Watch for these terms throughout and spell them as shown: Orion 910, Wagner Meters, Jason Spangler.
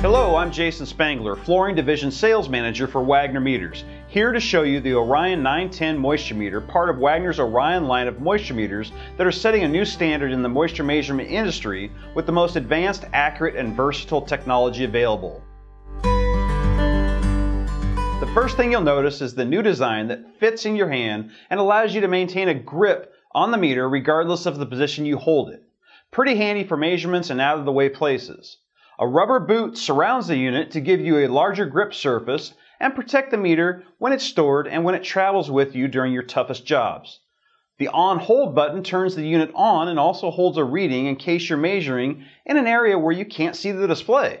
Hello, I'm Jason Spangler, Flooring Division Sales Manager for Wagner Meters, here to show you the Orion 910 Moisture Meter, part of Wagner's Orion line of moisture meters that are setting a new standard in the moisture measurement industry with the most advanced, accurate, and versatile technology available. The first thing you'll notice is the new design that fits in your hand and allows you to maintain a grip on the meter regardless of the position you hold it. Pretty handy for measurements and out-of-the-way places. A rubber boot surrounds the unit to give you a larger grip surface and protect the meter when it's stored and when it travels with you during your toughest jobs. The on-hold button turns the unit on and also holds a reading in case you're measuring in an area where you can't see the display.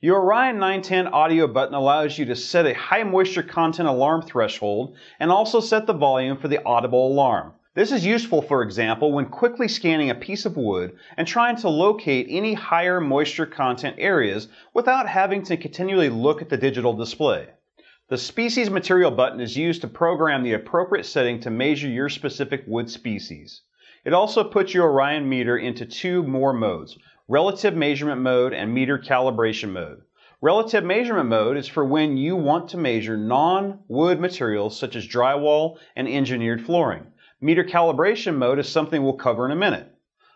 Your Orion 910 audio button allows you to set a high moisture content alarm threshold and also set the volume for the audible alarm. This is useful, for example, when quickly scanning a piece of wood and trying to locate any higher moisture content areas without having to continually look at the digital display. The Species Material button is used to program the appropriate setting to measure your specific wood species. It also puts your Orion meter into two more modes: relative measurement mode and meter calibration mode. Relative measurement mode is for when you want to measure non-wood materials such as drywall and engineered flooring. Meter calibration mode is something we'll cover in a minute.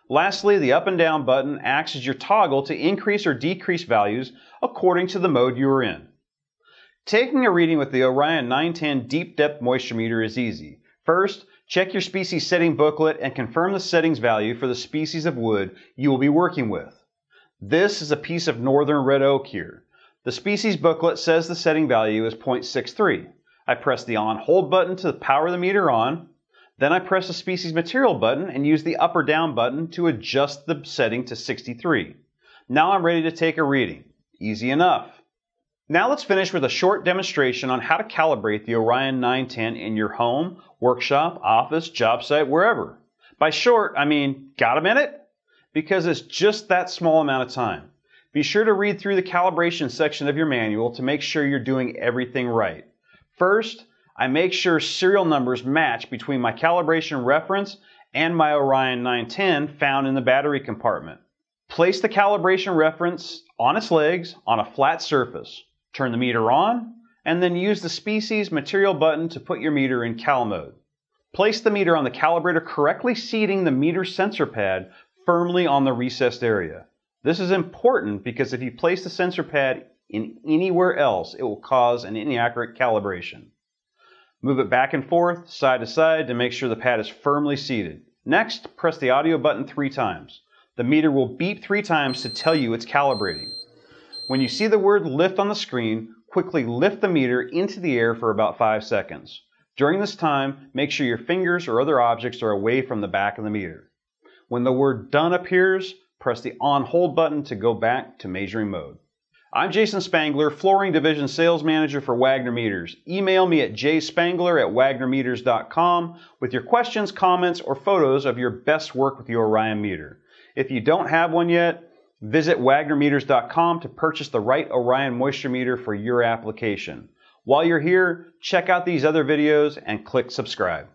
Lastly, the up and down button acts as your toggle to increase or decrease values according to the mode you are in. Taking a reading with the Orion 910 Deep Depth Moisture Meter is easy. First, check your species setting booklet and confirm the settings value for the species of wood you will be working with. This is a piece of northern red oak here. The species booklet says the setting value is 0.63. I press the on-hold button to power the meter on. Then I press the Species Material button and use the up or down button to adjust the setting to 63. Now I'm ready to take a reading. Easy enough. Now let's finish with a short demonstration on how to calibrate the Orion 910 in your home, workshop, office, job site, wherever. By short, I mean, got a minute? Because it's just that small amount of time. Be sure to read through the calibration section of your manual to make sure you're doing everything right. First, I make sure serial numbers match between my calibration reference and my Orion 910 found in the battery compartment. Place the calibration reference on its legs on a flat surface. Turn the meter on, and then use the Species Material button to put your meter in cal mode. Place the meter on the calibrator, correctly seating the meter sensor pad firmly on the recessed area. This is important because if you place the sensor pad in anywhere else, it will cause an inaccurate calibration. Move it back and forth, side to side, to make sure the pad is firmly seated. Next, press the audio button 3 times. The meter will beep 3 times to tell you it's calibrating. When you see the word lift on the screen, quickly lift the meter into the air for about 5 seconds. During this time, make sure your fingers or other objects are away from the back of the meter. When the word done appears, press the on-hold button to go back to measuring mode. I'm Jason Spangler, Flooring Division Sales Manager for Wagner Meters. Email me at jspangler@wagnermeters.com with your questions, comments, or photos of your best work with your Orion meter. If you don't have one yet, visit wagnermeters.com to purchase the right Orion moisture meter for your application. While you're here, check out these other videos and click subscribe.